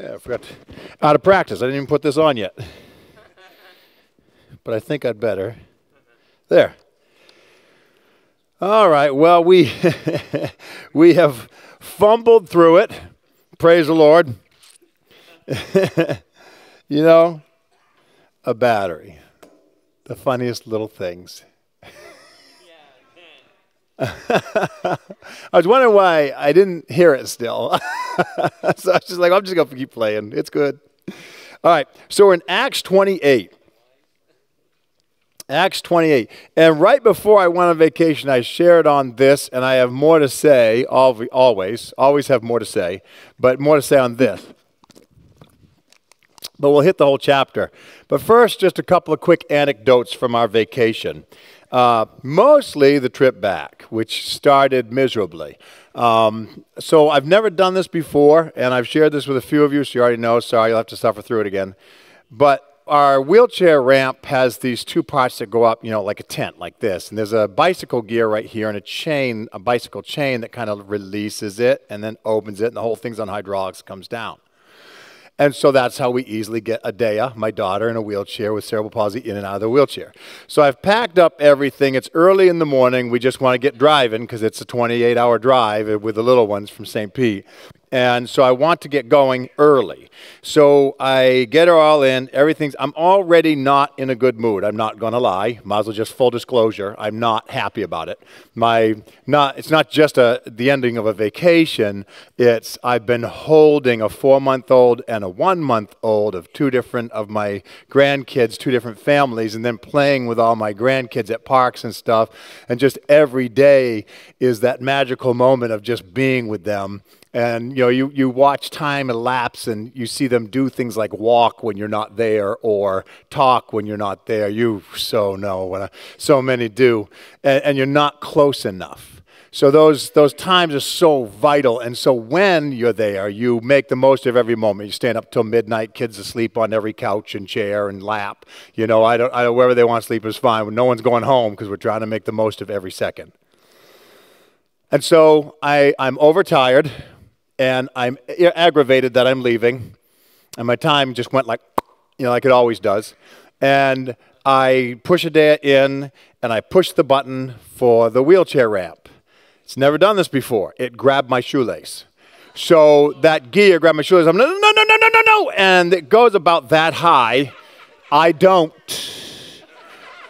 Yeah, I forgot. Out of practice. I didn't even put this on yet. But I think I'd better. There. All right. Well, we we have fumbled through it. Praise the Lord. You know, a battery. The funniest little things. I was wondering why I didn't hear it still. So I was just like, I'm just going to keep playing. It's good. All right. So we're in Acts 28. Acts 28. And right before I went on vacation, I shared on this, and I have more to say, always have more to say, but more to say on this. But we'll hit the whole chapter. But first, just a couple of quick anecdotes from our vacation. Mostly the trip back, which started miserably. So I've never done this before, and I've shared this with a few of you, so you already know. Sorry, you'll have to suffer through it again. But our wheelchair ramp has these two parts that go up, you know, like a tent, like this. And there's a bicycle gear right here and a chain, a bicycle chain that kind of releases it and then opens it, and the whole thing's on hydraulics, comes down. And so that's how we easily get Adaya, my daughter, in a wheelchair with cerebral palsy, in and out of the wheelchair. So I've packed up everything. It's early in the morning. We just want to get driving because it's a 28-hour drive with the little ones from St. Pete. And so I want to get going early. So I get her all in. Everything's. I'm already not in a good mood. I'm not going to lie. Might as well just full disclosure. I'm not happy about it. It's not just the ending of a vacation. It's I've been holding a 4-month-old and a 1-month-old of my grandkids, two different families, and then playing with all my grandkids at parks and stuff. And just every day is that magical moment of just being with them. And, you know, you watch time elapse and you see them do things like walk when you're not there or talk when you're not there. You so know what so many do. And you're not close enough. So those times are so vital. And so when you're there, you make the most of every moment. You stand up till midnight, kids asleep on every couch and chair and lap. You know, I don't wherever they want to sleep is fine. No one's going home because we're trying to make the most of every second. And so I'm overtired. And I'm aggravated that I'm leaving. And my time just went like, you know, like it always does. And I push Adaya in, and I push the button for the wheelchair ramp. It's never done this before. It grabbed my shoelace. So that gear grabbed my shoelace. I'm like, no, no, no, no, no, no, no. And it goes about that high. I don't.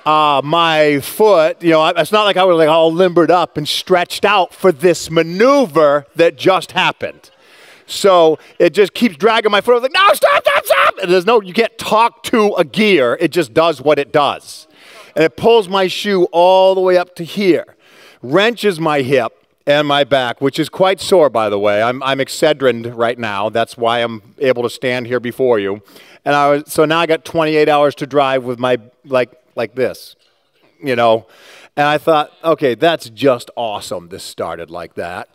My foot, you know, it's not like I was like all limbered up and stretched out for this maneuver that just happened. So it just keeps dragging my foot. I was like, no, stop, stop, stop. And you can't talk to a gear. It just does what it does. And it pulls my shoe all the way up to here, wrenches my hip and my back, which is quite sore, by the way. I'm excedrined right now. That's why I'm able to stand here before you. And so now I got 28 hours to drive with my, like this, you know. And I thought, okay, that's just awesome. This started like that.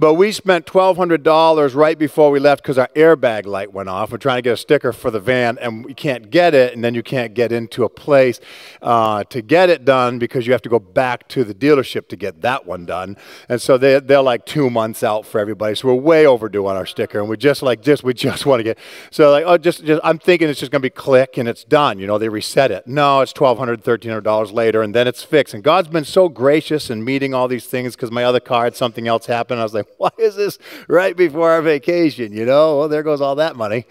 But we spent $1,200 right before we left because our airbag light went off. We're trying to get a sticker for the van, and we can't get it, and then you can't get into a place to get it done because you have to go back to the dealership to get that one done. And so they're like 2 months out for everybody. So we're way overdue on our sticker, and we're just like, we just want to get. So like, oh, I'm thinking it's just going to be click, and it's done. You know, they reset it. No, it's $1,200, $1,300 later, and then it's fixed. And God's been so gracious in meeting all these things because my other car had something else happen. I was like, why is this right before our vacation? You know, well, there goes all that money.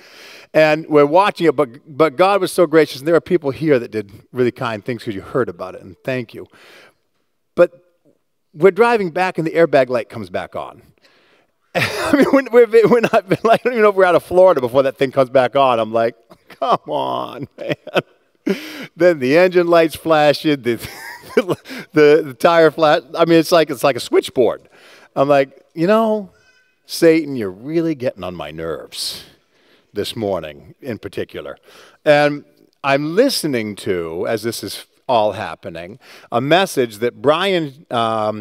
And we're watching it, but God was so gracious. And there are people here that did really kind things because you heard about it, and thank you. But we're driving back, and the airbag light comes back on. I mean, we're not, I don't even know if we're out of Florida before that thing comes back on. I'm like, come on, man. Then the engine lights flashed. The tire flat. I mean, it's like a switchboard. I'm like, you know, Satan, you're really getting on my nerves this morning in particular. And I'm listening to, as this is all happening, a message that Brian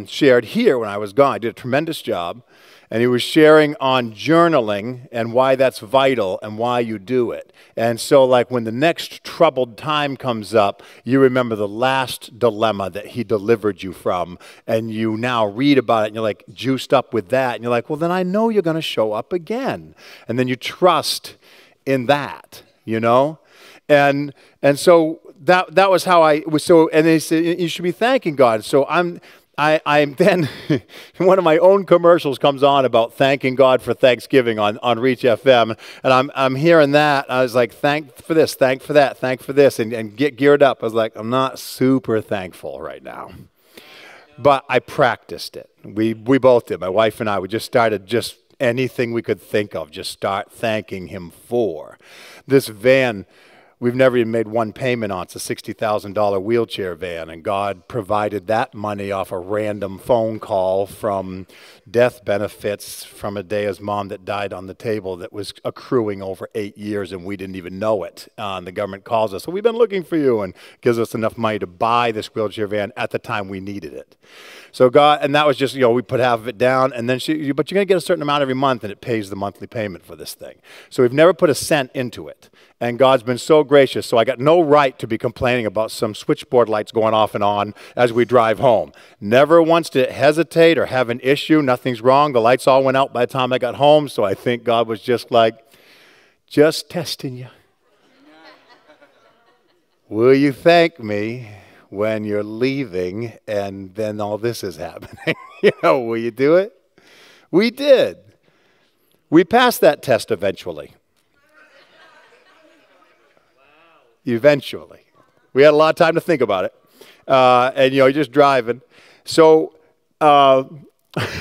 shared here when I was gone. I did a tremendous job. and he was sharing on journaling and why that's vital and why you do it. And so, like, when the next troubled time comes up, you remember the last dilemma that he delivered you from, and you now read about it, and you're, like, juiced up with that, and you're like, well, then I know you're going to show up again. And then you trust in that, you know? And so that was how I was. So, and they said, you should be thanking God. So I'm then, one of my own commercials comes on about thanking God for Thanksgiving on Reach FM, and I'm hearing that. I was like, thank for this, thank for that, thank for this, and get geared up. I was like, I'm not super thankful right now, but I practiced it. We both did. My wife and I, we just started just anything we could think of, just start thanking him for. This van, we've never even made one payment on. It's a $60,000 wheelchair van, and God provided that money off a random phone call from death benefits from Adaya's mom that died on the table that was accruing over 8 years, and we didn't even know it. And the government calls us, so we've been looking for you, and gives us enough money to buy this wheelchair van at the time we needed it. So God, and that was just, you know, we put half of it down, and then but you're going to get a certain amount every month, and it pays the monthly payment for this thing. So we've never put a cent into it, and God's been so gracious, so I got no right to be complaining about some switchboard lights going off and on as we drive home. Never once did it hesitate or have an issue. Nothing's wrong. The lights all went out by the time I got home, so I think God was just like, just testing you. Will you thank me when you're leaving and then all this is happening? You know, will you do it? We did. We passed that test eventually. Eventually. We had a lot of time to think about it. And, you know, you're just driving. So, funny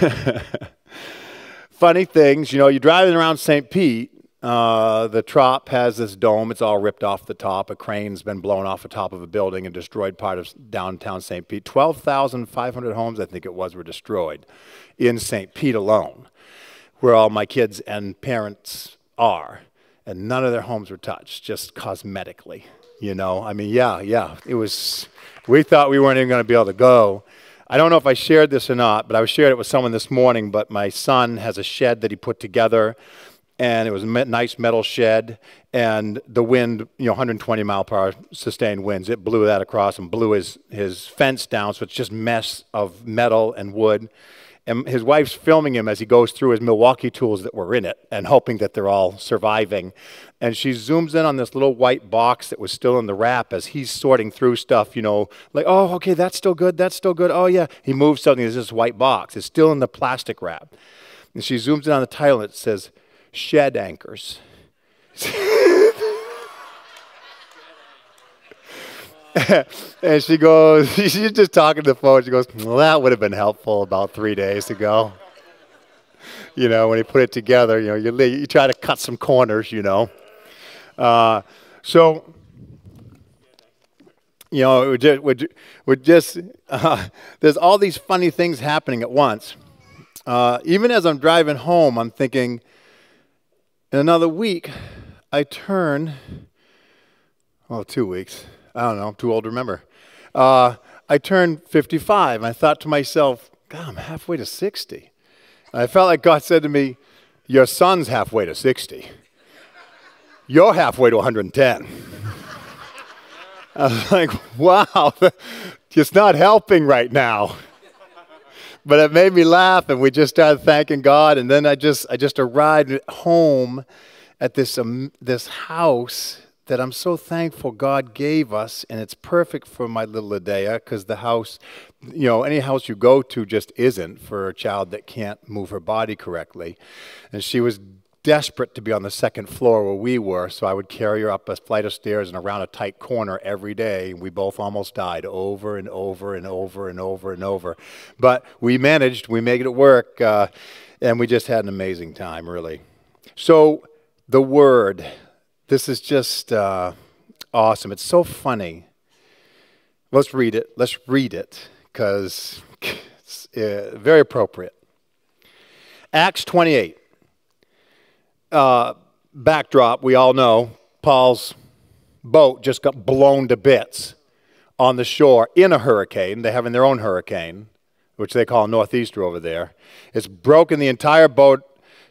things, you know, you're driving around St. Pete. The Trop has this dome. It's all ripped off the top. A crane's been blown off the top of a building and destroyed part of downtown St. Pete. 12,500 homes, I think it was, were destroyed in St. Pete alone, where all my kids and parents are. And none of their homes were touched, just cosmetically, you know. I mean, yeah, it was, we thought we weren't even going to be able to go. I don't know if I shared this or not, but I shared it with someone this morning, but my son has a shed that he put together, and it was a nice metal shed, and the wind, you know, 120-mile-per-hour sustained winds, it blew that across and blew his fence down, so it's just mess of metal and wood. And his wife's filming him as he goes through his Milwaukee tools that were in it and hoping that they're all surviving. And she zooms in on this little white box that was still in the wrap as he's sorting through stuff, you know, like, oh, okay, that's still good, that's still good, oh, yeah. He moves something, there's this white box. It's still in the plastic wrap. And she zooms in on the title, and it says, Shed Anchors. And she goes, she's just talking to the phone. She goes, well, that would have been helpful about 3 days ago. You know, when you put it together, you know, you try to cut some corners, you know. So, you know, there's all these funny things happening at once. Even as I'm driving home, I'm thinking, in another week, I turn, well, 2 weeks. I don't know, I'm too old to remember. I turned 55, and I thought to myself, God, I'm halfway to 60. And I felt like God said to me, your son's halfway to 60. You're halfway to 110. I was like, wow, it's not helping right now. But it made me laugh, and we just started thanking God, and then I just arrived home at this house that I'm so thankful God gave us, and it's perfect for my little Adaya, because the house, you know, any house you go to just isn't for a child that can't move her body correctly. And she was desperate to be on the second floor where we were, so I would carry her up a flight of stairs and around a tight corner every day. We both almost died over and over and over and over and over. But we managed, we made it work, and we just had an amazing time, really. So, the Word. This is just awesome. It's so funny. Let's read it. Let's read it, because it's very appropriate. Acts 28. Backdrop, we all know, Paul's boat just got blown to bits on the shore in a hurricane. They're having their own hurricane. which they call Northeaster over there. It's broken the entire boat.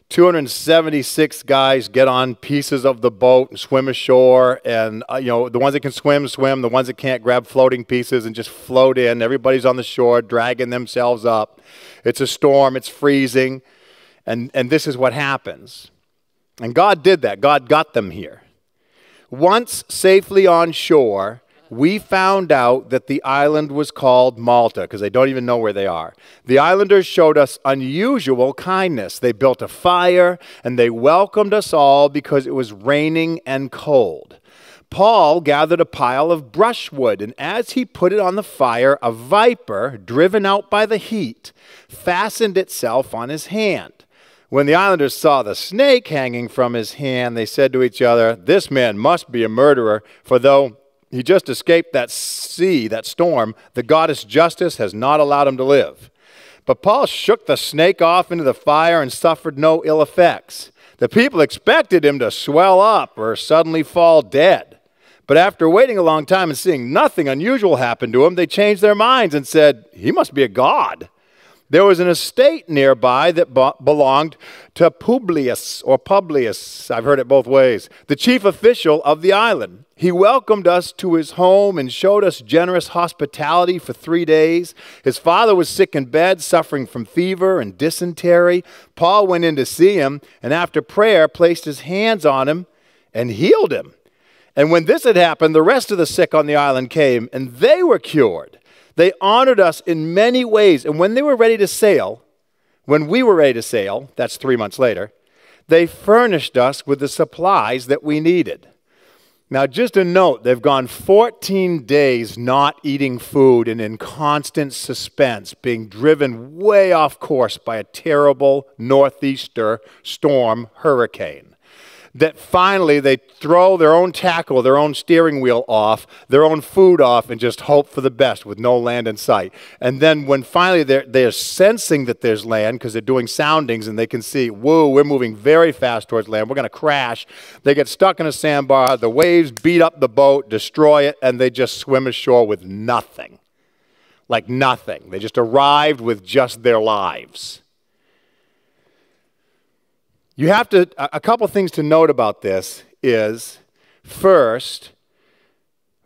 276 guys get on pieces of the boat and swim ashore, and you know, the ones that can swim, swim. The ones that can't, grab floating pieces and just float in. Everybody's on the shore dragging themselves up. It's a storm. It's freezing, and this is what happens. And God did that. God got them here. Once safely on shore, we found out that the island was called Malta, because they don't even know where they are. The islanders showed us unusual kindness. They built a fire, and they welcomed us all because it was raining and cold. Paul gathered a pile of brushwood, and as he put it on the fire, a viper, driven out by the heat, fastened itself on his hand. When the islanders saw the snake hanging from his hand, they said to each other, "This man must be a murderer, for though he just escaped that sea, that storm, the goddess Justice has not allowed him to live." But Paul shook the snake off into the fire and suffered no ill effects. The people expected him to swell up or suddenly fall dead. But after waiting a long time and seeing nothing unusual happen to him, they changed their minds and said, "He must be a god." There was an estate nearby that belonged to Publius, or Publius, I've heard it both ways, the chief official of the island. He welcomed us to his home and showed us generous hospitality for 3 days. His father was sick in bed, suffering from fever and dysentery. Paul went in to see him, and after prayer placed his hands on him and healed him. And when this had happened, the rest of the sick on the island came, and they were cured. They honored us in many ways, and when we were ready to sail, that's 3 months later, they furnished us with the supplies that we needed. Now, just a note, they've gone 14 days not eating food and in constant suspense, being driven way off course by a terrible northeaster storm hurricane. That finally they throw their own tackle, their own steering wheel off, their own food off, and just hope for the best with no land in sight. And then when finally they're sensing that there's land, because they're doing soundings and they can see, whoa, we're moving very fast towards land, we're going to crash. They get stuck in a sandbar, the waves beat up the boat, destroy it, and they just swim ashore with nothing. Like nothing. They just arrived with just their lives. You have to, a couple things to note about this is, first,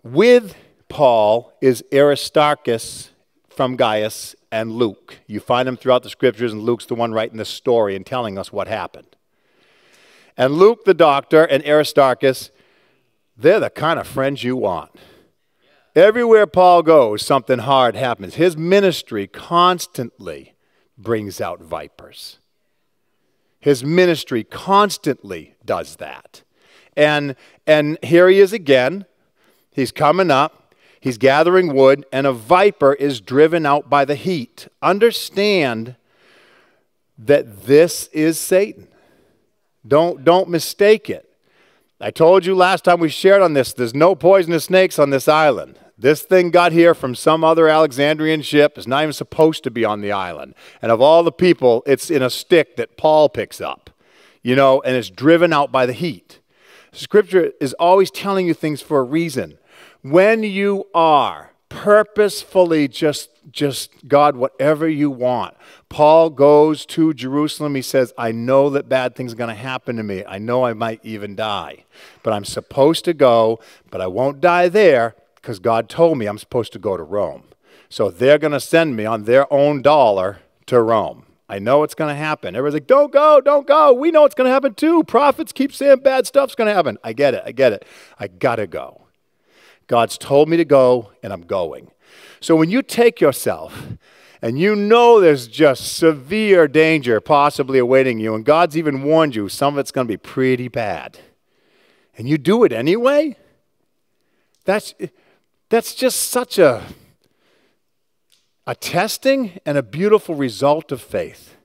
with Paul is Aristarchus from Gaius and Luke. You find them throughout the scriptures, and Luke's the one writing the story and telling us what happened. And Luke, the doctor, and Aristarchus, they're the kind of friends you want. Everywhere Paul goes, something hard happens. His ministry constantly brings out vipers. His ministry constantly does that. And here he is again. He's coming up. He's gathering wood, and a viper is driven out by the heat. Understand that this is Satan. Don't mistake it. I told you last time we shared on this, there's no poisonous snakes on this island. This thing got here from some other Alexandrian ship. It's not even supposed to be on the island. And of all the people, it's in a stick that Paul picks up, you know, and it's driven out by the heat. Scripture is always telling you things for a reason. When you are purposefully just God, whatever you want. Paul goes to Jerusalem. He says, I know that bad things are going to happen to me. I know I might even die, but I'm supposed to go, but I won't die there, because God told me I'm supposed to go to Rome. So they're going to send me on their own dollar to Rome. I know it's going to happen. Everybody's like, don't go, don't go. We know it's going to happen too. Prophets keep saying bad stuff's going to happen. I get it, I get it. I got to go. God's told me to go, and I'm going. So when you take yourself, and you know there's just severe danger possibly awaiting you, and God's even warned you some of it's going to be pretty bad, and you do it anyway, that's just such a testing and a beautiful result of faith.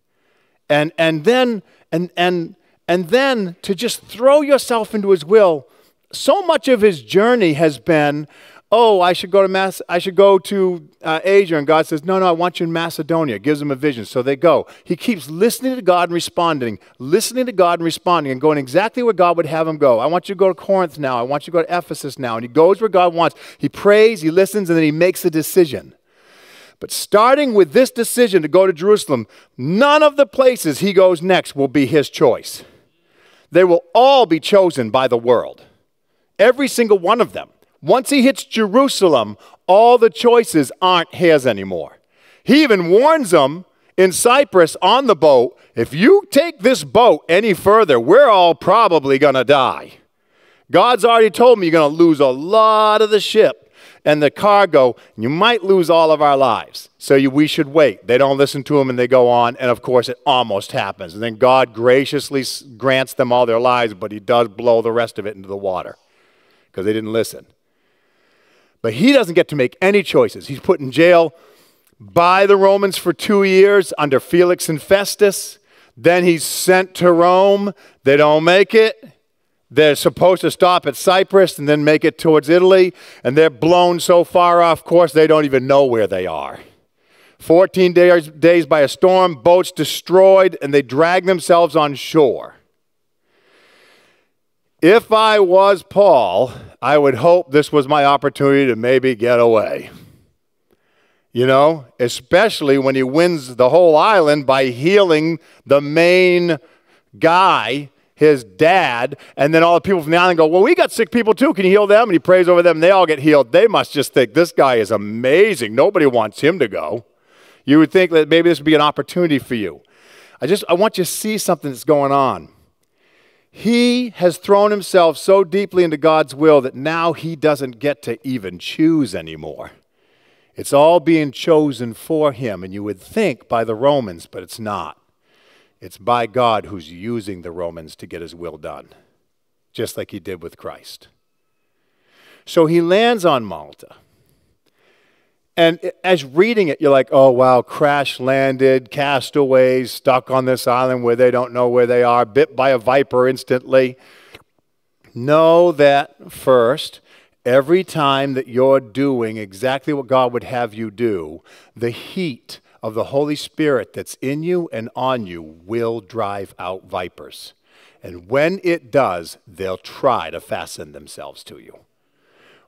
And then to just throw yourself into his will. So much of his journey has been, oh, I should go to Asia, and God says, no, I want you in Macedonia. Gives them a vision, so they go. He keeps listening to God and responding, listening to God and responding, and going exactly where God would have him go. I want you to go to Corinth now. I want you to go to Ephesus now. And he goes where God wants. He prays, he listens, and then he makes a decision. But starting with this decision to go to Jerusalem, none of the places he goes next will be his choice. They will all be chosen by the world. Every single one of them. Once he hits Jerusalem, all the choices aren't his anymore. He even warns them in Cyprus on the boat, if you take this boat any further, we're all probably going to die. God's already told me you're going to lose a lot of the ship and the cargo, and you might lose all of our lives. So we should wait. They don't listen to him, and they go on, and of course it almost happens. And then God graciously grants them all their lives, but he does blow the rest of it into the water because they didn't listen. But he doesn't get to make any choices. He's put in jail by the Romans for 2 years under Felix and Festus. Then he's sent to Rome. They don't make it. They're supposed to stop at Cyprus and then make it towards Italy, and they're blown so far off course they don't even know where they are. 14 days by a storm, boats destroyed, and they drag themselves on shore. If I was Paul, I would hope this was my opportunity to maybe get away. You know, especially when he wins the whole island by healing the main guy, his dad, and then all the people from the island go, well, we got sick people too. Can you heal them? And he prays over them, and they all get healed. They must just think, this guy is amazing. Nobody wants him to go. You would think that maybe this would be an opportunity for you. I want you to see something that's going on. He has thrown himself so deeply into God's will that now he doesn't get to even choose anymore. It's all being chosen for him, and you would think by the Romans, but it's not. It's by God who's using the Romans to get his will done, just like he did with Christ. So he lands on Malta. And as reading it, you're like, oh, wow, crash landed, castaways, stuck on this island where they don't know where they are, bit by a viper instantly. Know that first, every time that you're doing exactly what God would have you do, the heat of the Holy Spirit that's in you and on you will drive out vipers. And when it does, they'll try to fasten themselves to you.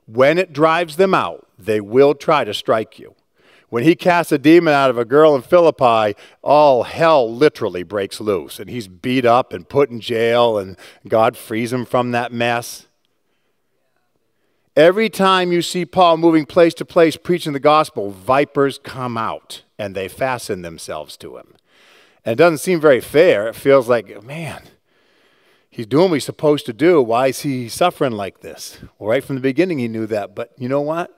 When it drives them out, they will try to strike you. When he casts a demon out of a girl in Philippi, all hell literally breaks loose, and he's beat up and put in jail, and God frees him from that mess. Every time you see Paul moving place to place preaching the gospel, vipers come out. And they fasten themselves to him. And it doesn't seem very fair. It feels like, man, he's doing what he's supposed to do. Why is he suffering like this? Well, right from the beginning he knew that. But you know what?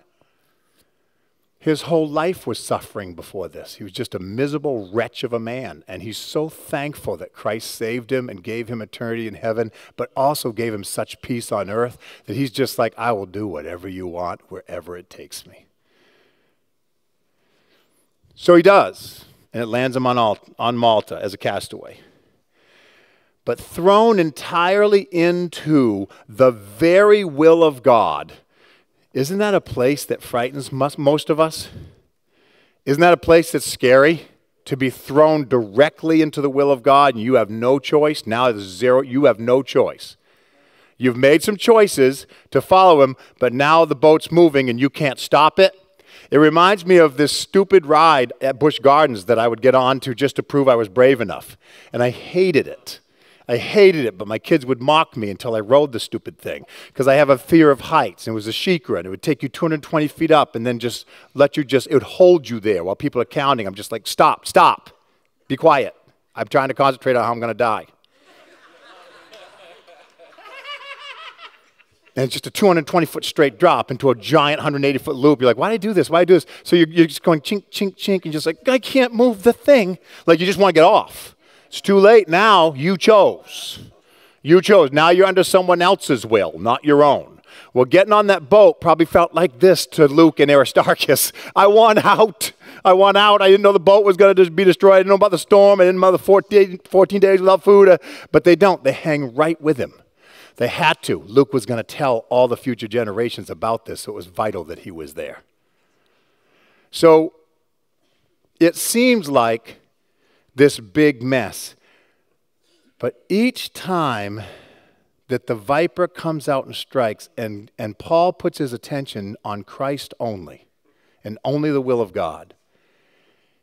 His whole life was suffering before this. He was just a miserable wretch of a man. And he's so thankful that Christ saved him and gave him eternity in heaven, but also gave him such peace on earth that he's just like, I will do whatever you want, wherever it takes me. So he does, and it lands him on Malta as a castaway. But thrown entirely into the very will of God, isn't that a place that frightens most of us? Isn't that a place that's scary? To be thrown directly into the will of God, and you have no choice? Now there's zero, you have no choice. You've made some choices to follow him, but now the boat's moving and you can't stop it. It reminds me of this stupid ride at Busch Gardens that I would get on to just to prove I was brave enough. And I hated it. I hated it, but my kids would mock me until I rode the stupid thing because I have a fear of heights. It was a Sheikra, and it would take you 220 feet up and then just let you it would hold you there while people are counting. I'm just like, stop, stop, be quiet. I'm trying to concentrate on how I'm going to die. And it's just a 220-foot straight drop into a giant 180-foot loop. You're like, why did I do this? Why did I do this? So you're just going chink, chink, chink, and just like, I can't move the thing. Like, you just want to get off. It's too late now. You chose. You chose. Now you're under someone else's will, not your own. Well, getting on that boat probably felt like this to Luke and Aristarchus. I want out. I want out. I didn't know the boat was going to be destroyed. I didn't know about the storm. I didn't know about the 14 days without food. But they don't. They hang right with him. They had to. Luke was going to tell all the future generations about this, so it was vital that he was there. So it seems like this big mess, but each time that the viper comes out and strikes, and Paul puts his attention on Christ only, and only the will of God,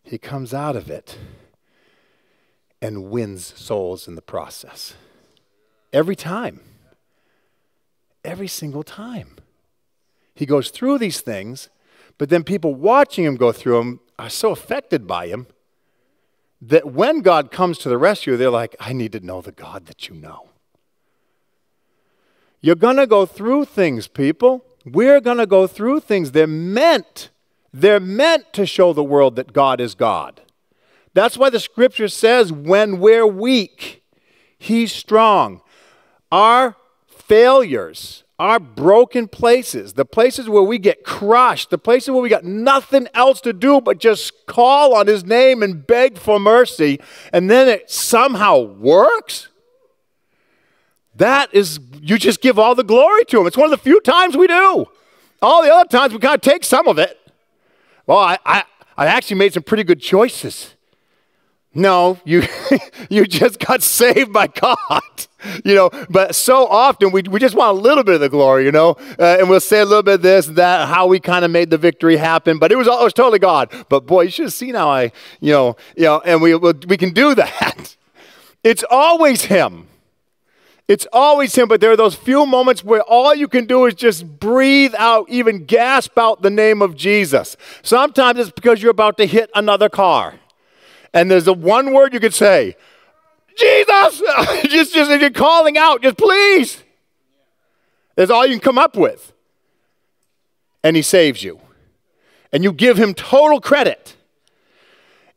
He comes out of it and wins souls in the process. Every time. Every single time. He goes through these things, but then people watching him go through them are so affected by him that when God comes to the rescue, they're like, I need to know the God that you know. You're going to go through things, people. We're going to go through things. They're meant to show the world that God is God. That's why the scripture says when we're weak, he's strong. Our failures, our broken places, the places where we get crushed, the places where we got nothing else to do but just call on his name and beg for mercy, and then it somehow works. That is, you just give all the glory to him. It's one of the few times we do. All the other times we kind of take some of it. Well, I actually made some pretty good choices. No, you just got saved by God, you know. But so often we just want a little bit of the glory, you know, and we'll say a little bit of this, that, how we kind of made the victory happen. But it was totally God. But boy, you should have seen how I, you know, and we can do that. It's always him. It's always him, but there are those few moments where all you can do is just breathe out, even gasp out the name of Jesus. Sometimes it's because you're about to hit another car. And there's the one word you could say, Jesus, just if you're calling out, just please. That's all you can come up with. And he saves you. And you give him total credit.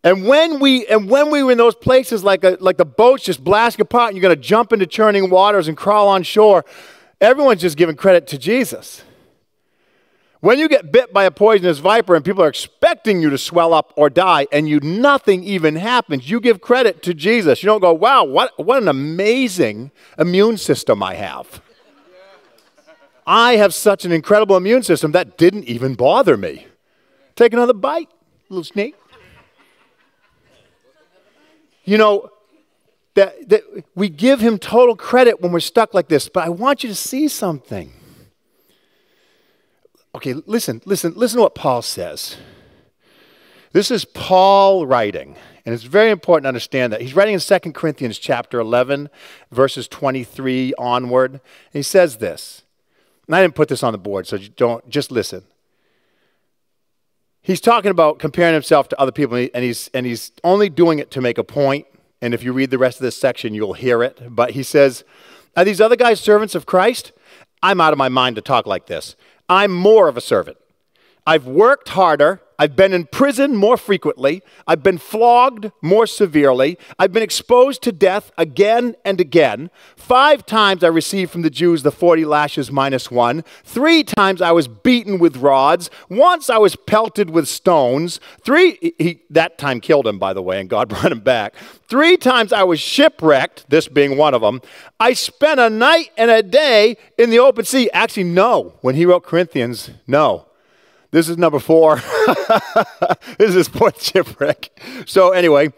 And when we were in those places, like the boat's just blasting apart and you're going to jump into churning waters and crawl on shore, everyone's just giving credit to Jesus. When you get bit by a poisonous viper and people are expecting you to swell up or die and nothing even happens, you give credit to Jesus. You don't go, wow, what an amazing immune system I have. I have such an incredible immune system that didn't even bother me. Take another bite, little snake. You know, that we give him total credit when we're stuck like this, but I want you to see something. Okay, listen to what Paul says. This is Paul writing, and it's very important to understand that. He's writing in 2 Corinthians chapter 11, verses 23 onward, and he says this. And I didn't put this on the board, so just listen. He's talking about comparing himself to other people, and he's only doing it to make a point. And if you read the rest of this section, you'll hear it. But he says, are these other guys servants of Christ? I'm out of my mind to talk like this. I'm more of a servant. I've worked harder. I've been in prison more frequently. I've been flogged more severely. I've been exposed to death again and again. 5 times I received from the Jews the 40 lashes minus 1. 3 times I was beaten with rods. Once I was pelted with stones. 3, that time killed him, by the way, and God brought him back. 3 times I was shipwrecked, this being one of them. I spent a night and a day in the open sea. Actually, no. When he wrote Corinthians, no. This is number 4. This is his 4th shipwreck. So anyway,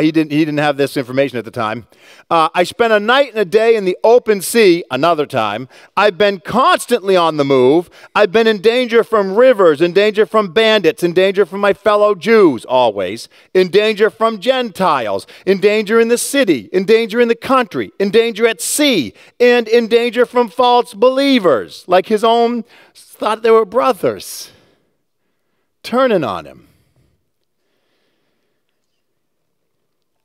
he didn't have this information at the time. I spent a night and a day in the open sea, another time. I've been constantly on the move. I've been in danger from rivers, in danger from bandits, in danger from my fellow Jews, always, in danger from Gentiles, in danger in the city, in danger in the country, in danger at sea, and in danger from false believers, like his own thought they were brothers. Turning on him.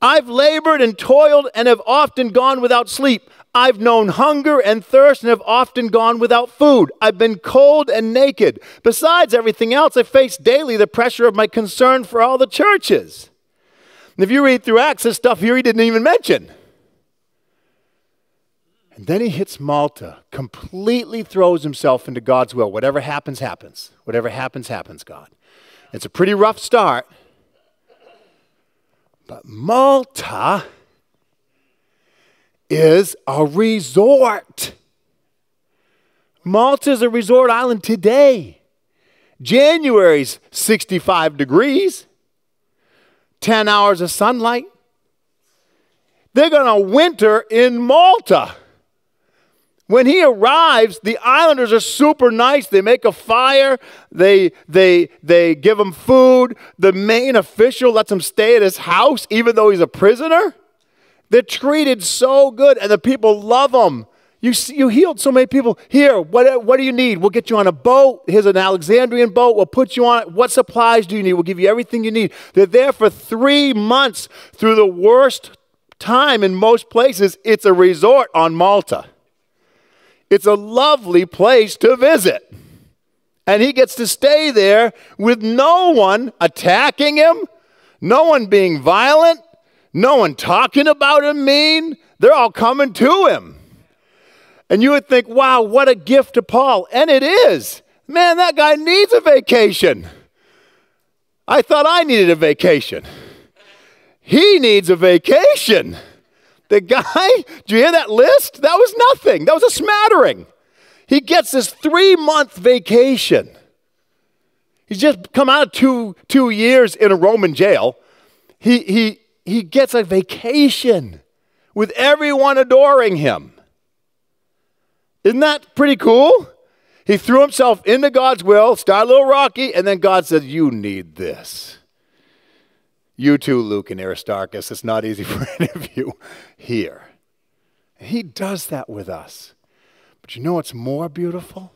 I've labored and toiled and have often gone without sleep. I've known hunger and thirst and have often gone without food. I've been cold and naked. Besides everything else, I face daily the pressure of my concern for all the churches. And if you read through Acts, there's stuff here he didn't even mention. And then he hits Malta, completely throws himself into God's will. Whatever happens, happens. Whatever happens, happens, God. It's a pretty rough start. But Malta is a resort. Malta is a resort island today. January's 65 degrees, 10 hours of sunlight. They're going to winter in Malta. When he arrives, the islanders are super nice. They make a fire. They give him food. The main official lets him stay at his house, even though he's a prisoner. They're treated so good, and the people love him. You healed so many people. Here, what do you need? We'll get you on a boat. Here's an Alexandrian boat. We'll put you on it. What supplies do you need? We'll give you everything you need. They're there for 3 months through the worst time in most places. It's a resort on Malta. It's a lovely place to visit. And he gets to stay there with no one attacking him, no one being violent, no one talking about him mean. They're all coming to him. And you would think, wow, what a gift to Paul. And it is. Man, that guy needs a vacation. I thought I needed a vacation. He needs a vacation. The guy, did you hear that list? That was nothing. That was a smattering. He gets this 3-month vacation. He's just come out of two years in a Roman jail. He gets a vacation with everyone adoring him. Isn't that pretty cool? He threw himself into God's will, started a little rocky, and then God said, you need this. You too, Luke and Aristarchus. It's not easy for any of you here. And he does that with us. But you know what's more beautiful?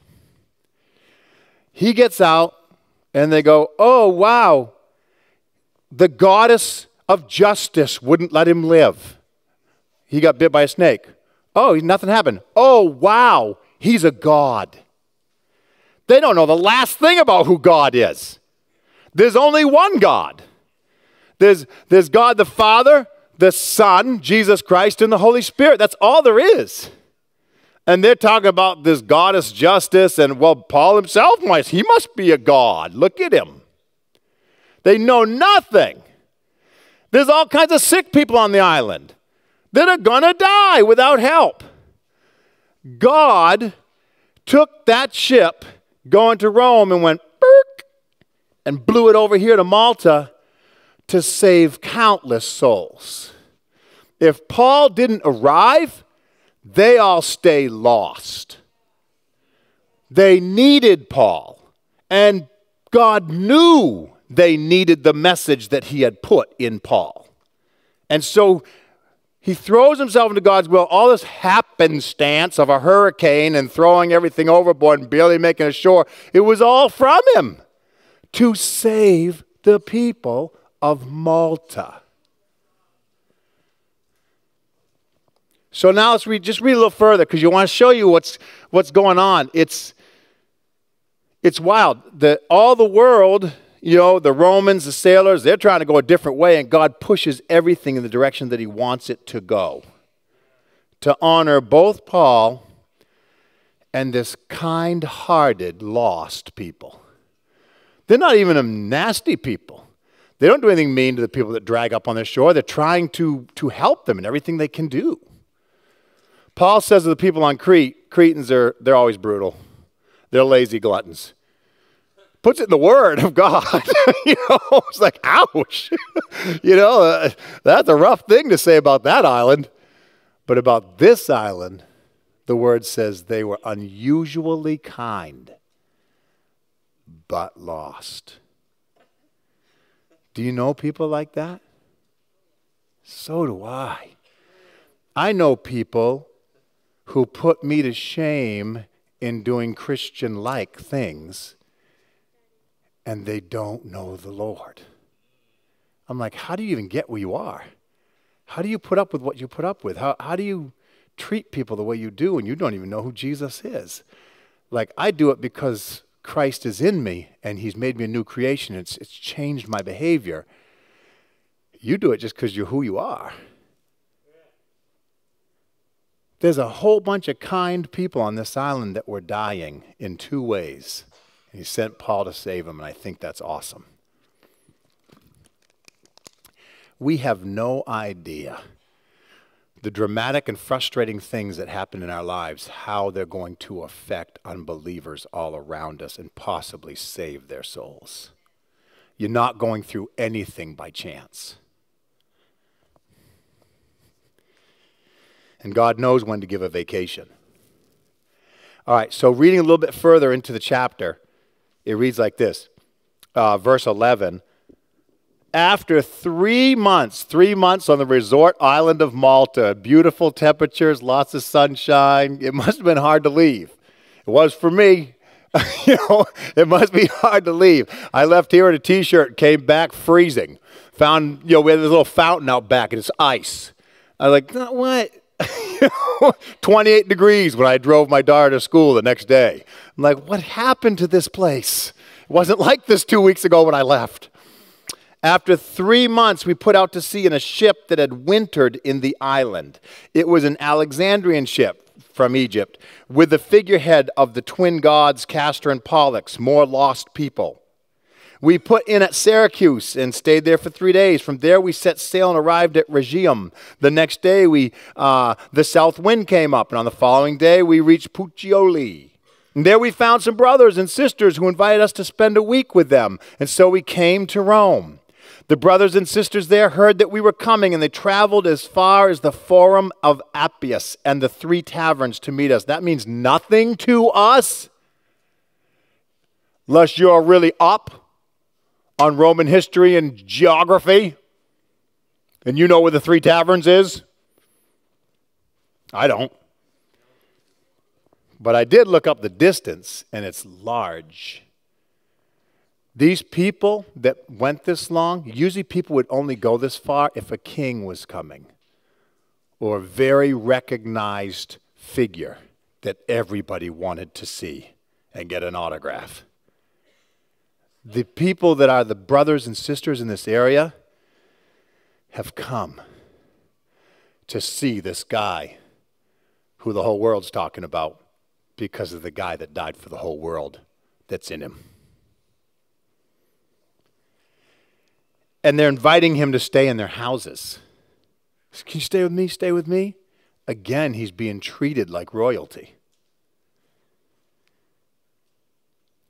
He gets out, and they go, oh, wow, the goddess of justice wouldn't let him live. He got bit by a snake. Oh, nothing happened. Oh, wow, he's a god. They don't know the last thing about who God is. There's only one God. There's God the Father, the Son, Jesus Christ, and the Holy Spirit. That's all there is. And they're talking about this goddess justice, and, well, Paul himself, he must be a god. Look at him. They know nothing. There's all kinds of sick people on the island that are going to die without help. God took that ship going to Rome and went, burk, and blew it over here to Malta to save countless souls. If Paul didn't arrive, they all stay lost. They needed Paul, and God knew they needed the message that he had put in Paul. And so he throws himself into God's will. All this happenstance of a hurricane and throwing everything overboard and barely making it ashore, it was all from him to save the people of Malta. So now let's just read a little further, because you want to show you what's going on. It's wild. All the world, you know, the Romans, the sailors, they're trying to go a different way, and God pushes everything in the direction that he wants it to go, to honor both Paul and this kind-hearted, lost people. They're not even a nasty people. They don't do anything mean to the people that drag up on their shore. They're trying to help them in everything they can do. Paul says to the people on Crete, Cretans, they're always brutal. They're lazy gluttons. Puts it in the word of God. You know, it's like, ouch. You know, that's a rough thing to say about that island. But about this island, the word says they were unusually kind, but lost. Do you know people like that? So do I. I know people who put me to shame in doing Christian-like things, and they don't know the Lord. I'm like, how do you even get where you are? How do you put up with what you put up with? How do you treat people the way you do when you don't even know who Jesus is? Like, I do it because Christ is in me, and he's made me a new creation. It's changed my behavior. You do it just because you're who you are. There's a whole bunch of kind people on this island that were dying in two ways. And he sent Paul to save them, and I think that's awesome. We have no idea the dramatic and frustrating things that happen in our lives, how they're going to affect unbelievers all around us and possibly save their souls. You're not going through anything by chance. And God knows when to give a vacation. All right, so reading a little bit further into the chapter, it reads like this, verse 11. After 3 months, 3 months on the resort island of Malta, beautiful temperatures, lots of sunshine. It must have been hard to leave. It was for me. You know, it must be hard to leave. I left here in a T-shirt, came back freezing. Found, you know, we had this little fountain out back, and it's ice. I was like, what? 28 degrees when I drove my daughter to school the next day. I'm like, what happened to this place? It wasn't like this 2 weeks ago when I left. After 3 months, we put out to sea in a ship that had wintered in the island. It was an Alexandrian ship from Egypt, with the figurehead of the twin gods Castor and Pollux, more lost people. We put in at Syracuse and stayed there for 3 days. From there, we set sail and arrived at Regium. The next day, the south wind came up, and on the following day, we reached Puccioli. And there we found some brothers and sisters who invited us to spend a week with them, and so we came to Rome. The brothers and sisters there heard that we were coming, and they traveled as far as the Forum of Appius and the 3 taverns to meet us. That means nothing to us, unless you're really up on Roman history and geography, and you know where the 3 taverns is. I don't. But I did look up the distance, and it's large. These people that went this long, usually people would only go this far if a king was coming or a very recognized figure that everybody wanted to see and get an autograph. The people that are the brothers and sisters in this area have come to see this guy who the whole world's talking about because of the guy that died for the whole world that's in him. And they're inviting him to stay in their houses. Can you stay with me? Stay with me? Again, he's being treated like royalty.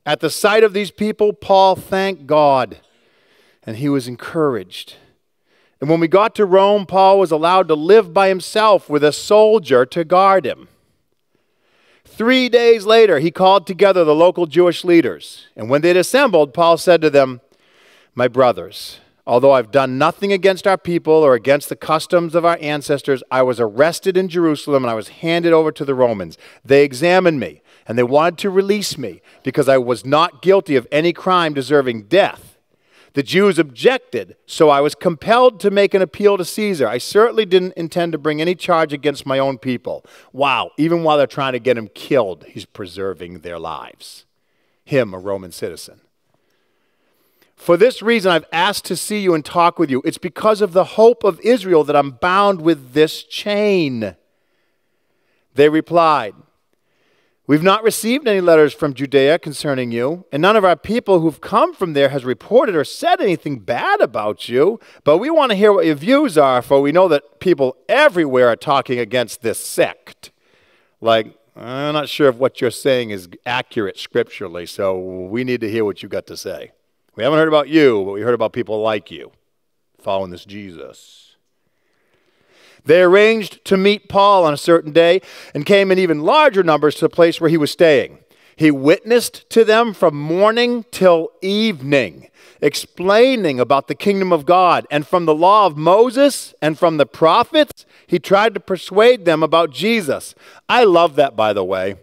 At the sight of these people, Paul thanked God, and he was encouraged. And when we got to Rome, Paul was allowed to live by himself with a soldier to guard him. 3 days later, he called together the local Jewish leaders. And when they'd assembled, Paul said to them, "My brothers, although I've done nothing against our people or against the customs of our ancestors, I was arrested in Jerusalem and I was handed over to the Romans. They examined me and they wanted to release me because I was not guilty of any crime deserving death. The Jews objected, so I was compelled to make an appeal to Caesar. I certainly didn't intend to bring any charge against my own people." Wow, even while they're trying to get him killed, he's preserving their lives. Him, a Roman citizen. "For this reason, I've asked to see you and talk with you. It's because of the hope of Israel that I'm bound with this chain." They replied, "We've not received any letters from Judea concerning you, and none of our people who've come from there has reported or said anything bad about you, but we want to hear what your views are, for we know that people everywhere are talking against this sect." Like, I'm not sure if what you're saying is accurate scripturally, so we need to hear what you got to say. We haven't heard about you, but we heard about people like you following this Jesus. They arranged to meet Paul on a certain day and came in even larger numbers to the place where he was staying. He witnessed to them from morning till evening, explaining about the kingdom of God. And from the law of Moses and from the prophets, he tried to persuade them about Jesus. I love that, by the way.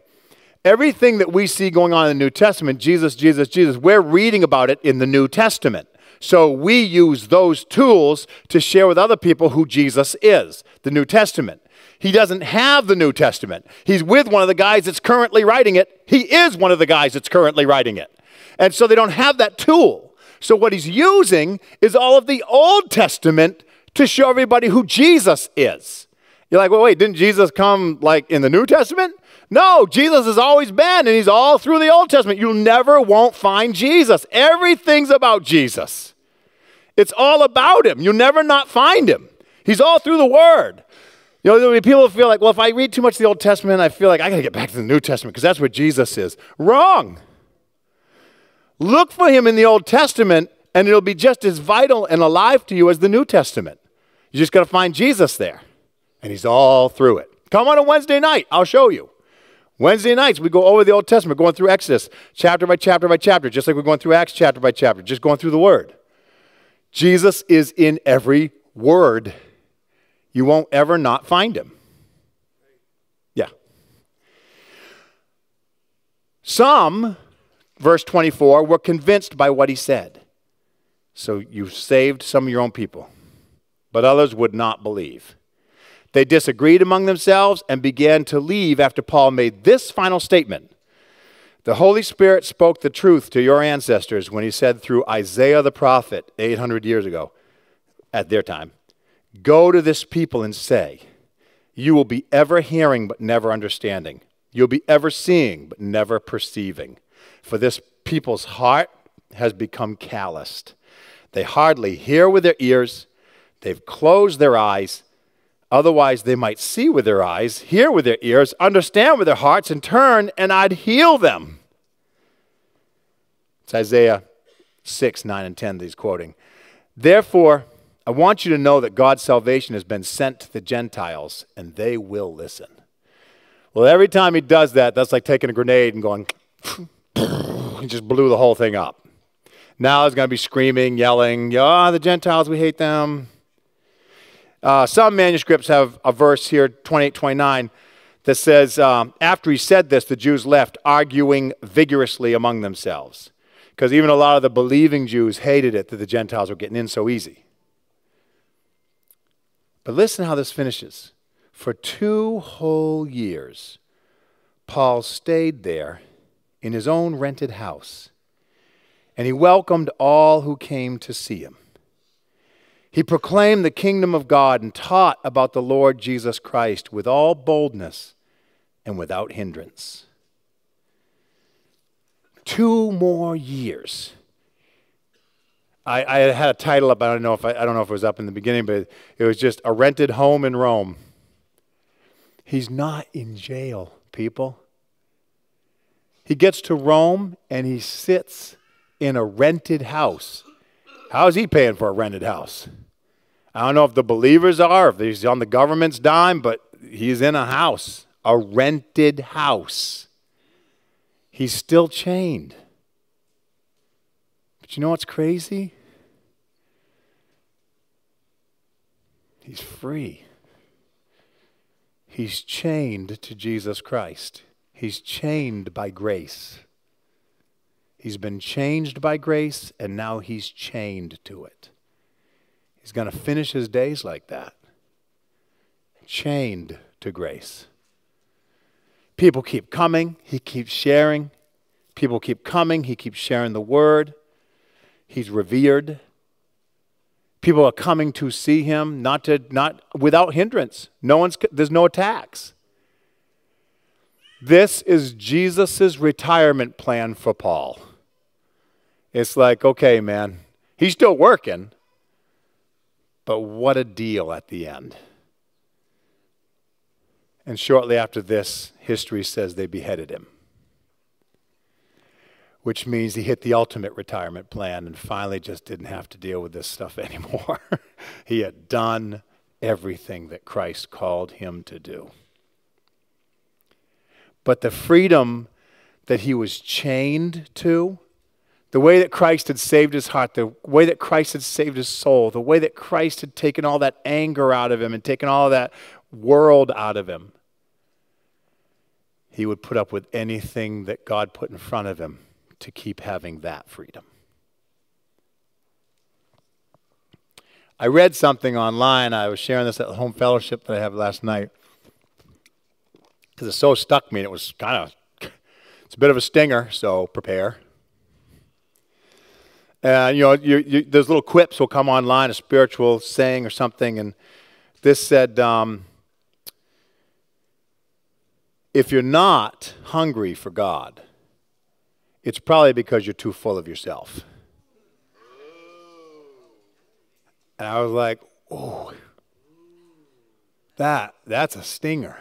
Everything that we see going on in the New Testament, Jesus, Jesus, Jesus, we're reading about it in the New Testament. So we use those tools to share with other people who Jesus is, the New Testament. He doesn't have the New Testament. He's with one of the guys that's currently writing it. He is one of the guys that's currently writing it. And so they don't have that tool. So what he's using is all of the Old Testament to show everybody who Jesus is. You're like, well, wait, didn't Jesus come like in the New Testament? No, Jesus has always been, and he's all through the Old Testament. You never won't find Jesus. Everything's about Jesus. It's all about him. You'll never not find him. He's all through the Word. You know, there'll be people who feel like, well, if I read too much of the Old Testament, I feel like I got to get back to the New Testament because that's where Jesus is. Wrong. Look for him in the Old Testament, and it'll be just as vital and alive to you as the New Testament. You just got to find Jesus there, and he's all through it. Come on a Wednesday night. I'll show you. Wednesday nights, we go over the Old Testament, going through Exodus, chapter by chapter by chapter, just like we're going through Acts chapter by chapter, just going through the Word. Jesus is in every word. You won't ever not find him. Yeah. Some, verse 24, were convinced by what he said. So you saved some of your own people. But others would not believe. They disagreed among themselves and began to leave after Paul made this final statement. The Holy Spirit spoke the truth to your ancestors when he said through Isaiah the prophet 800 years ago at their time, go to this people and say, you will be ever hearing but never understanding. You'll be ever seeing but never perceiving. For this people's heart has become calloused. They hardly hear with their ears. They've closed their eyes. Otherwise, they might see with their eyes, hear with their ears, understand with their hearts, and turn, and I'd heal them. It's Isaiah 6, 9, and 10 that he's quoting. Therefore, I want you to know that God's salvation has been sent to the Gentiles, and they will listen. Well, every time he does that, that's like taking a grenade and going, he just blew the whole thing up. Now it's going to be screaming, yelling, oh, the Gentiles, we hate them. Some manuscripts have a verse here, 28-29, that says, after he said this, the Jews left, arguing vigorously among themselves. Because even a lot of the believing Jews hated it that the Gentiles were getting in so easy. But listen how this finishes. For 2 whole years, Paul stayed there in his own rented house. And he welcomed all who came to see him. He proclaimed the kingdom of God and taught about the Lord Jesus Christ with all boldness and without hindrance. 2 more years. I had a title up. I don't know if it was up in the beginning, but it was just a rented home in Rome. He's not in jail, people. He gets to Rome and he sits in a rented house. How is he paying for a rented house? I don't know if the believers are, if he's on the government's dime, but he's in a house, a rented house. He's still chained. But you know what's crazy? He's free. He's chained to Jesus Christ. He's chained by grace. He's been changed by grace, and now he's chained to it. He's going to finish his days like that. Chained to grace. People keep coming. He keeps sharing. People keep coming. He keeps sharing the word. He's revered. People are coming to see him, not without hindrance. There's no attacks. This is Jesus' retirement plan for Paul. It's like, okay, man, he's still working, but what a deal at the end. And shortly after this, history says they beheaded him, which means he hit the ultimate retirement plan and finally just didn't have to deal with this stuff anymore. He had done everything that Christ called him to do. But the freedom that he was chained to, the way that Christ had saved his heart, the way that Christ had saved his soul, the way that Christ had taken all that anger out of him and taken all that world out of him, he would put up with anything that God put in front of him to keep having that freedom. I read something online. I was sharing this at the home fellowship that I had last night, because it so stuck me, and it was it's a bit of a stinger, so prepare. And, you know, those little quips will come online, a spiritual saying or something, and this said, if you're not hungry for God, it's probably because you're too full of yourself. And I was like, oh, that's a stinger.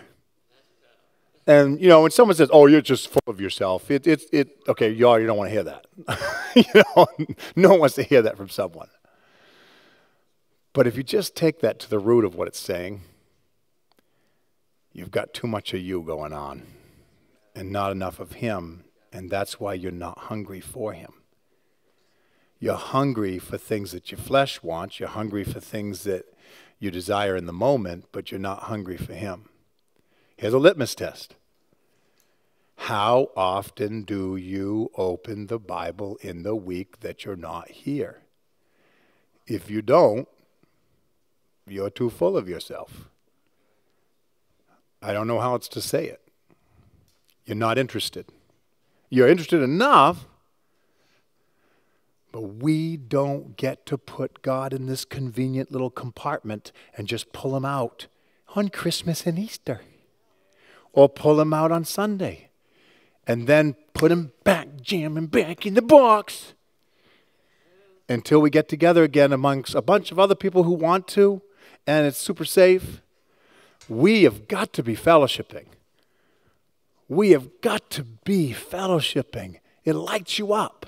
And, you know, when someone says, oh, you're just full of yourself, okay, y'all, you don't want to hear that. You know, no one wants to hear that from someone. But if you just take that to the root of what it's saying, you've got too much of you going on, and not enough of him, and that's why you're not hungry for him. You're hungry for things that your flesh wants. You're hungry for things that you desire in the moment, but you're not hungry for him. Here's a litmus test. How often do you open the Bible in the week that you're not here? If you don't, you're too full of yourself. I don't know how else to say it. You're not interested. You're interested enough, but we don't get to put God in this convenient little compartment and just pull him out on Christmas and Easter, or pull him out on Sunday and then put him back, jam him back in the box until we get together again amongst a bunch of other people who want to, and it's super safe. We have got to be fellowshipping. We have got to be fellowshipping. It lights you up.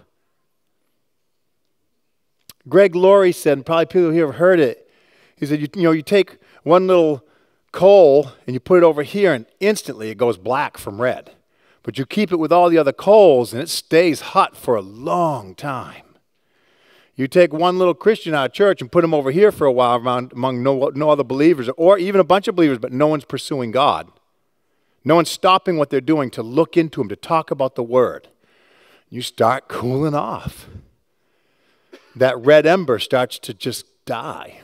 Greg Laurie said, and probably people here have heard it, he said, you take one little coal and you put it over here and instantly it goes black from red. But you keep it with all the other coals and it stays hot for a long time. You take one little Christian out of church and put him over here for a while among no other believers, or even a bunch of believers, but no one's pursuing God. No one's stopping what they're doing to look into him, to talk about the word. You start cooling off. That red ember starts to just die.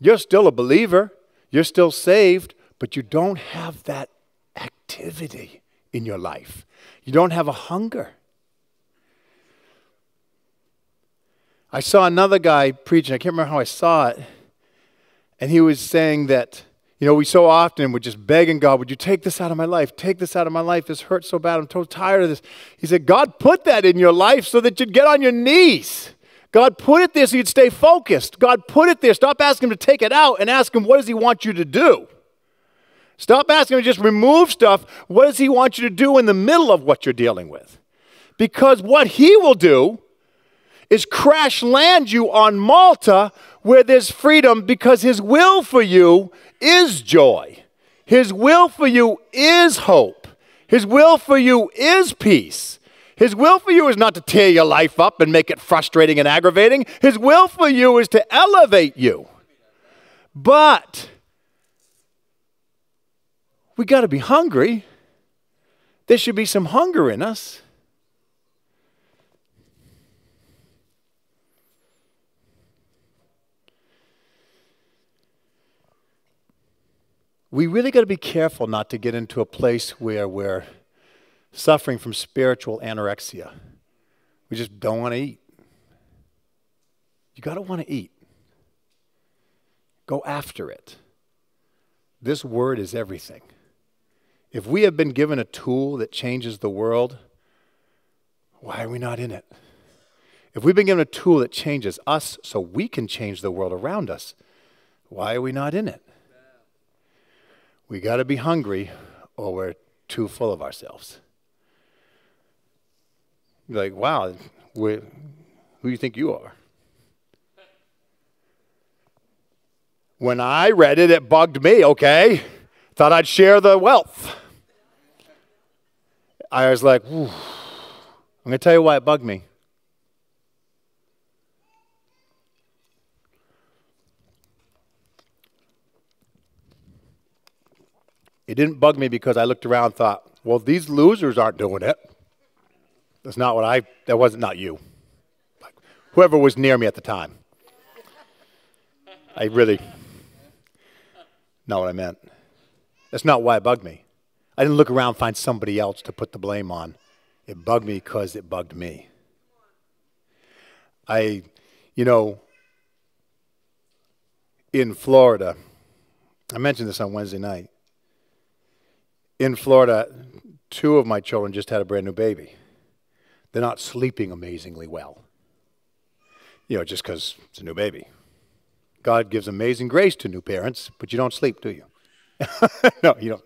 You're still a believer. You're still saved, but you don't have that activity in your life. You don't have a hunger. I saw another guy preaching. I can't remember how I saw it. And he was saying that, you know, we so often were just begging God, would you take this out of my life? Take this out of my life. This hurts so bad. I'm so tired of this. He said, God put that in your life so that you'd get on your knees. God put it there so you'd stay focused. God put it there. Stop asking him to take it out and ask him, what does he want you to do? Stop asking him to just remove stuff. What does he want you to do in the middle of what you're dealing with? Because what he will do is crash land you on Malta where there's freedom, because his will for you is joy. His will for you is hope. His will for you is peace. His will for you is not to tear your life up and make it frustrating and aggravating. His will for you is to elevate you. But we got to be hungry. There should be some hunger in us. We really got to be careful not to get into a place where we're suffering from spiritual anorexia. We just don't want to eat. You got to want to eat. Go after it. This word is everything. If we have been given a tool that changes the world, why are we not in it? If we've been given a tool that changes us so we can change the world around us, why are we not in it? We got to be hungry, or we're too full of ourselves. You're like, wow, who do you think you are? When I read it, it bugged me, okay? Thought I'd share the wealth. I was like, whew. I'm going to tell you why it bugged me. It didn't bug me because I looked around and thought, well, these losers aren't doing it. That's not what that wasn't not you. Like, whoever was near me at the time. I really, not what I meant. That's not why it bugged me. I didn't look around and find somebody else to put the blame on. It bugged me because it bugged me. In Florida, I mentioned this on Wednesday night. In Florida, 2 of my children just had a brand new baby. They're not sleeping amazingly well. Just because it's a new baby. God gives amazing grace to new parents, but you don't sleep, do you? No, you don't.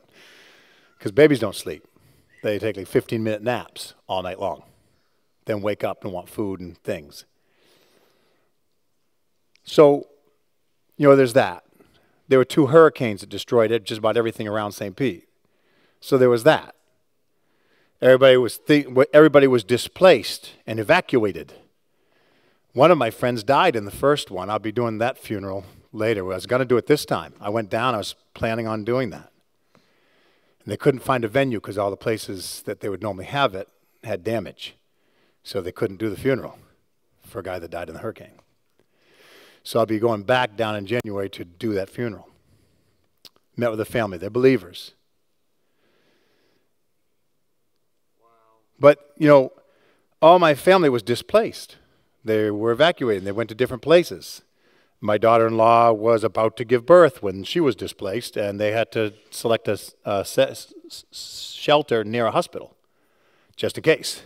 Because babies don't sleep. They take like 15-minute naps all night long. Then wake up and want food and things. So, there's that. There were 2 hurricanes that destroyed just about everything around St. Pete. So there was that. Everybody was displaced and evacuated. One of my friends died in the first one. I'll be doing that funeral later. I was going to do it this time. I went down. I was planning on doing that. And they couldn't find a venue because all the places that they would normally have it had damage. So they couldn't do the funeral for a guy that died in the hurricane. So I'll be going back down in January to do that funeral. Met with the family. They're believers. Wow. But, you know, all my family was displaced. They were evacuated. They went to different places. My daughter-in-law was about to give birth when she was displaced, and they had to select a shelter near a hospital, just in case.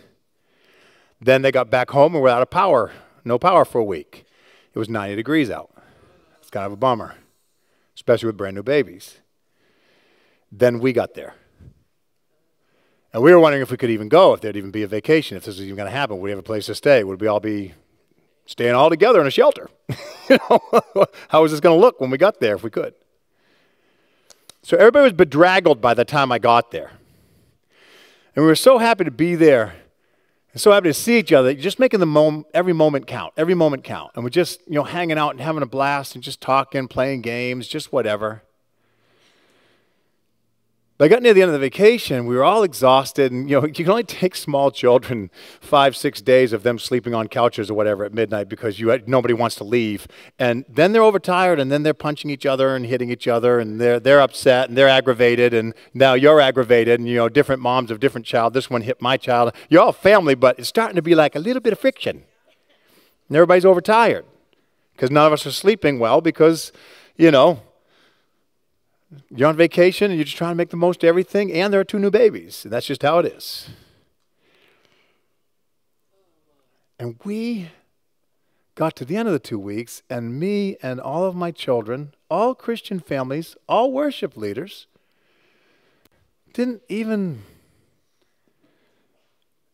Then they got back home and were out of power, no power for a week. It was 90 degrees out. It's kind of a bummer, especially with brand new babies. Then we got there. And we were wondering if we could even go, if there'd even be a vacation, if this was even going to happen. Would we have a place to stay? Would we all be staying all together in a shelter? You know? How was this going to look when we got there, if we could? So everybody was bedraggled by the time I got there. And we were so happy to be there and so happy to see each other, just making the every moment count. And we're just, you know, hanging out and having a blast and just talking, playing games, just whatever. But I got near the end of the vacation. We were all exhausted, and you know, you can only take small children 5-6 days of them sleeping on couches or whatever at midnight because nobody wants to leave. And then they're overtired, and then they're punching each other and hitting each other, and they're upset and they're aggravated, and now you're aggravated, and you know, different moms of different child. This one hit my child. You're all family, but it's starting to be like a little bit of friction. And everybody's overtired because none of us are sleeping well because, you know, you're on vacation, and you're just trying to make the most of everything, and there are 2 new babies, and that's just how it is. And we got to the end of the 2 weeks, and me and all of my children, all Christian families, all worship leaders, didn't even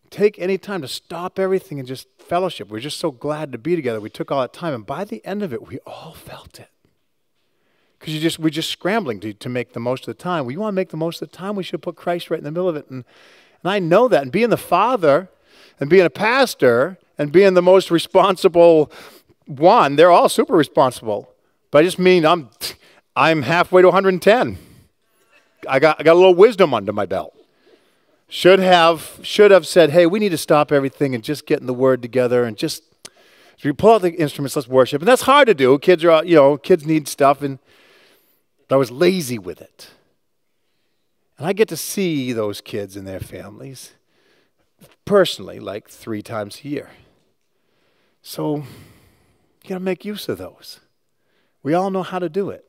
take any time to stop everything and just fellowship. We were just so glad to be together. We took all that time, and by the end of it, we all felt it. Because we're just scrambling to make the most of the time. Well, you want to make the most of the time, we should put Christ right in the middle of it. And I know that. And being the father and being a pastor and being the most responsible one, they're all super responsible. But I just mean I'm halfway to 110. I got a little wisdom under my belt. Should have said, hey, we need to stop everything and just get in the Word together and just, so we pull out the instruments, let's worship. And that's hard to do. Kids are, you know, kids need stuff. And I was lazy with it. And I get to see those kids and their families personally like 3 times a year. So you got to make use of those. We all know how to do it.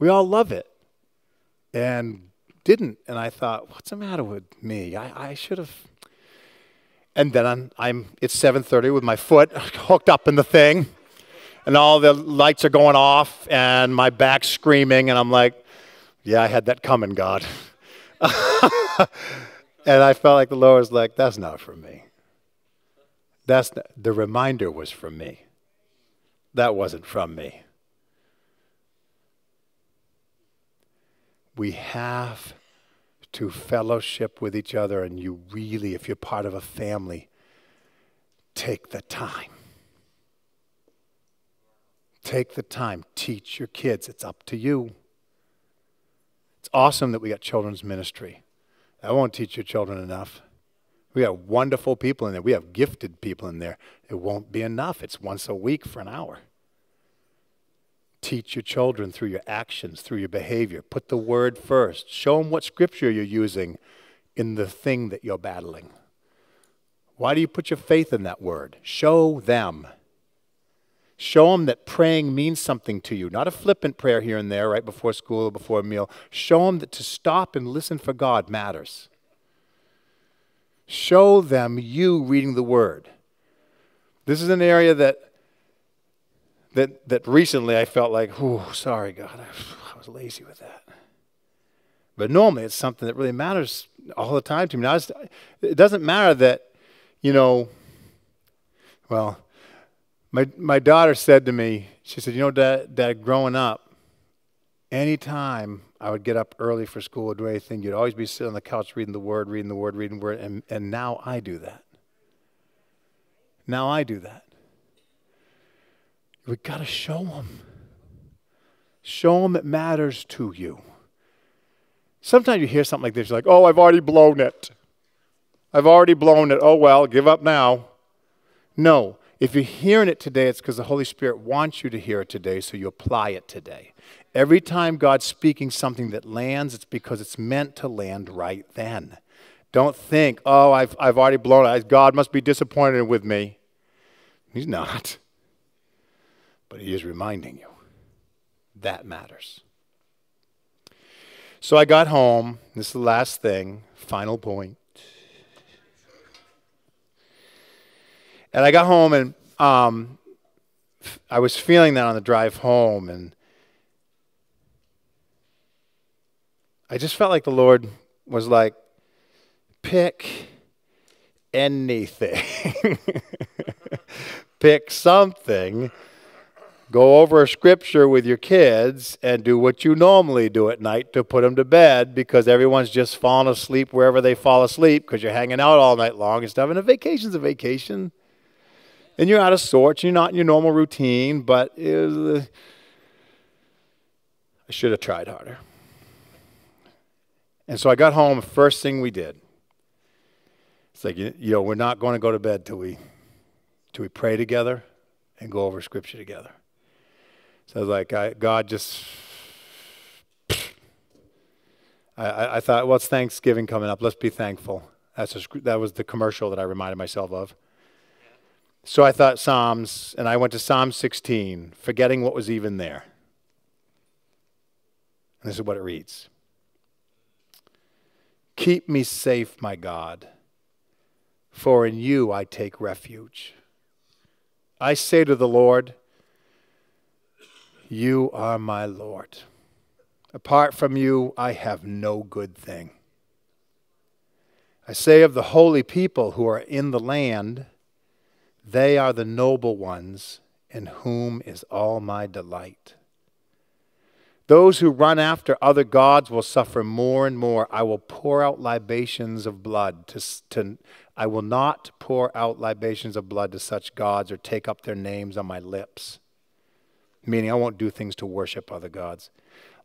We all love it. And didn't. And I thought, what's the matter with me? I should have. And then it's 7:30 with my foot hooked up in the thing. And all the lights are going off, and my back's screaming, and I'm like, yeah, I had that coming, God. And I felt like the Lord was like, that's not for me. The reminder was from me. That wasn't from me. We have to fellowship with each other, and you really, if you're part of a family, take the time. Take the time. Teach your kids. It's up to you. It's awesome that we got children's ministry. I won't teach your children enough. We got wonderful people in there. We have gifted people in there. It won't be enough. It's once a week for an hour. Teach your children through your actions, through your behavior. Put the Word first. Show them what scripture you're using in the thing that you're battling. Why do you put your faith in that word? Show them. Show them that praying means something to you, not a flippant prayer here and there right before school or before a meal. Show them that to stop and listen for God matters. Show them you reading the Word. This is an area that recently I felt like, oh, sorry, God, I was lazy with that. But normally it's something that really matters all the time to me. Now, it doesn't matter that, you know, well, my daughter said to me, she said, you know, Dad, growing up Anytime I would get up early for school or do anything, you'd always be sitting on the couch reading the Word. And now I do that. Now I do that. We've got to show them. Show them it matters to you. Sometimes you hear something like this, you're like, oh, I've already blown it. I've already blown it. Oh, well, give up now. No. If you're hearing it today, it's because the Holy Spirit wants you to hear it today, so you apply it today. Every time God's speaking something that lands, it's because it's meant to land right then. Don't think, oh, I've already blown it. God must be disappointed with me. He's not. But he is reminding you. That matters. So I got home. This is the last thing, final point. And I got home, and I was feeling that on the drive home, and I just felt like the Lord was like, pick anything. Pick something. Go over a scripture with your kids and do what you normally do at night to put them to bed, because everyone's just falling asleep wherever they fall asleep because you're hanging out all night long and stuff. And a vacation's a vacation. And you're out of sorts. You're not in your normal routine, but I should have tried harder. And so I got home. The first thing we did, it's like, you know, we're not going to go to bed till we pray together and go over Scripture together. So I was like, God just, I thought, well, it's Thanksgiving coming up. Let's be thankful. That was the commercial that I reminded myself of. So I thought Psalms, and I went to Psalm 16, forgetting what was even there. And this is what it reads. Keep me safe, my God, for in you I take refuge. I say to the Lord, you are my Lord. Apart from you, I have no good thing. I say of the holy people who are in the land, they are the noble ones, in whom is all my delight. Those who run after other gods will suffer more and more. I will pour out libations of blood. I will not pour out libations of blood to such gods or take up their names on my lips. Meaning I won't do things to worship other gods.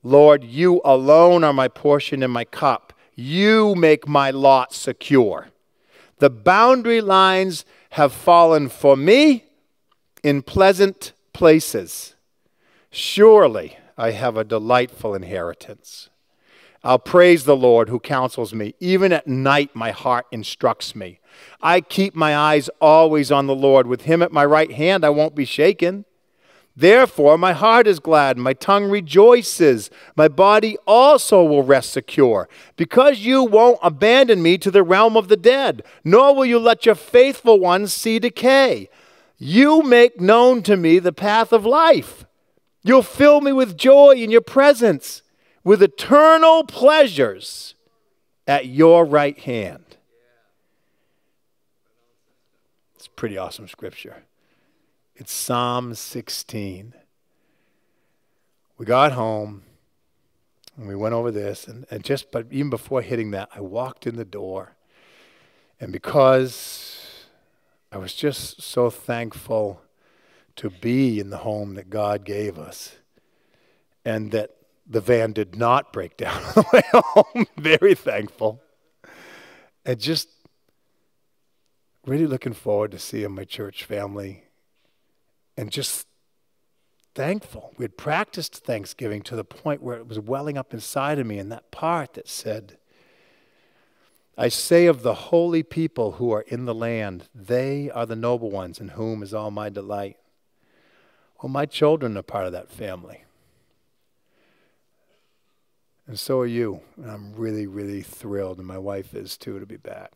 Lord, you alone are my portion and my cup. You make my lot secure. The boundary lines have fallen for me in pleasant places. Surely I have a delightful inheritance. I'll praise the Lord who counsels me. Even at night my heart instructs me. I keep my eyes always on the Lord. With him at my right hand I won't be shaken. Therefore my heart is glad, my tongue rejoices. My body also will rest secure, because you won't abandon me to the realm of the dead, nor will you let your faithful ones see decay. You make known to me the path of life. You'll fill me with joy in your presence, with eternal pleasures at your right hand. It's a pretty awesome scripture. It's Psalm 16. We got home, and we went over this, and just, but even before hitting that, I walked in the door, and because I was just so thankful to be in the home that God gave us, and that the van did not break down on the way home, very thankful, and just really looking forward to seeing my church family. And just thankful. We had practiced Thanksgiving to the point where it was welling up inside of me. And that part that said, I say of the holy people who are in the land, they are the noble ones, in whom is all my delight. Well, my children are part of that family. And so are you. And I'm really, really thrilled. And my wife is too, to be back.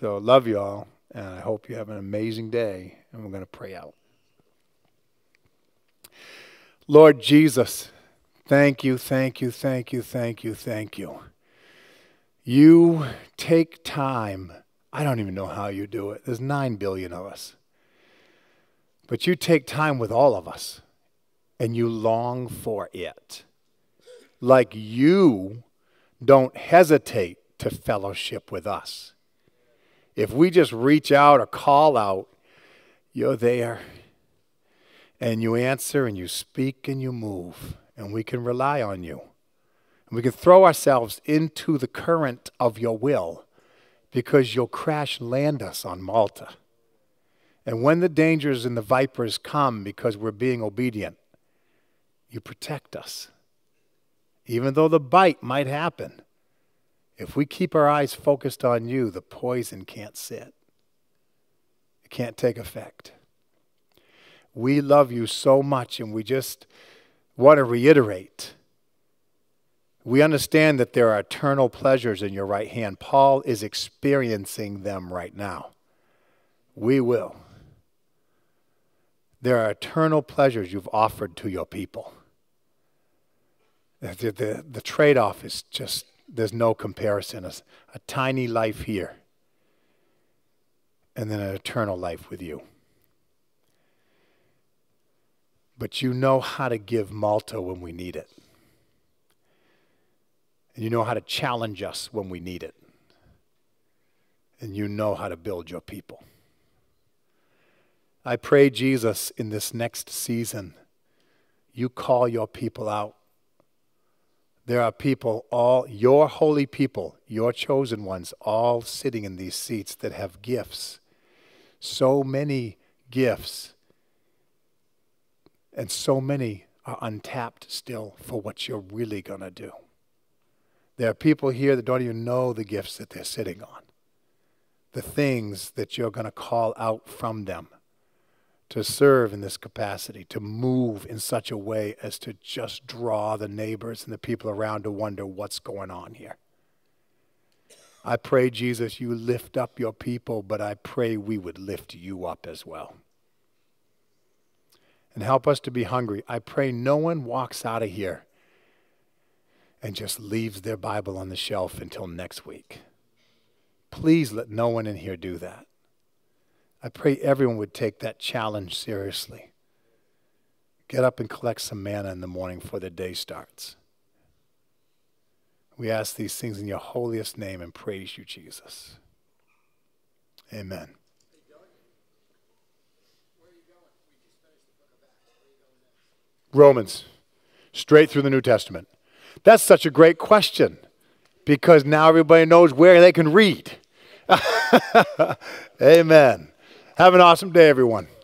So love you all. And I hope you have an amazing day, and we're going to pray out. Lord Jesus, thank you, thank you, thank you, thank you, thank you. You take time. I don't even know how you do it. There's 9 billion of us. But you take time with all of us and you long for it. Like you don't hesitate to fellowship with us. If we just reach out or call out, you're there. And you answer and you speak and you move. And we can rely on you. And we can throw ourselves into the current of your will, because you'll crash land us on Malta. And when the dangers and the vipers come because we're being obedient, you protect us. Even though the bite might happen, if we keep our eyes focused on you, the poison can't sit. It can't take effect. We love you so much, and we just want to reiterate. We understand that there are eternal pleasures in your right hand. Paul is experiencing them right now. We will. There are eternal pleasures you've offered to your people. The trade-off is just, there's no comparison. A tiny life here, and then an eternal life with you. But you know how to give Malta when we need it. And you know how to challenge us when we need it. And you know how to build your people. I pray, Jesus, in this next season, you call your people out. There are people, all your holy people, your chosen ones, all sitting in these seats that have gifts. So many gifts. And so many are untapped still for what you're really going to do. There are people here that don't even know the gifts that they're sitting on, the things that you're going to call out from them to serve in this capacity, to move in such a way as to just draw the neighbors and the people around to wonder what's going on here. I pray, Jesus, you lift up your people, but I pray we would lift you up as well. And help us to be hungry. I pray no one walks out of here and just leaves their Bible on the shelf until next week. Please let no one in here do that. I pray everyone would take that challenge seriously. Get up and collect some manna in the morning before the day starts. We ask these things in your holiest name and praise you, Jesus. Amen. Hey, Doug, where are you going? We just finished the book of Acts. Where are you going next? Romans, straight through the New Testament. That's such a great question, because now everybody knows where they can read. Amen. Have an awesome day, everyone.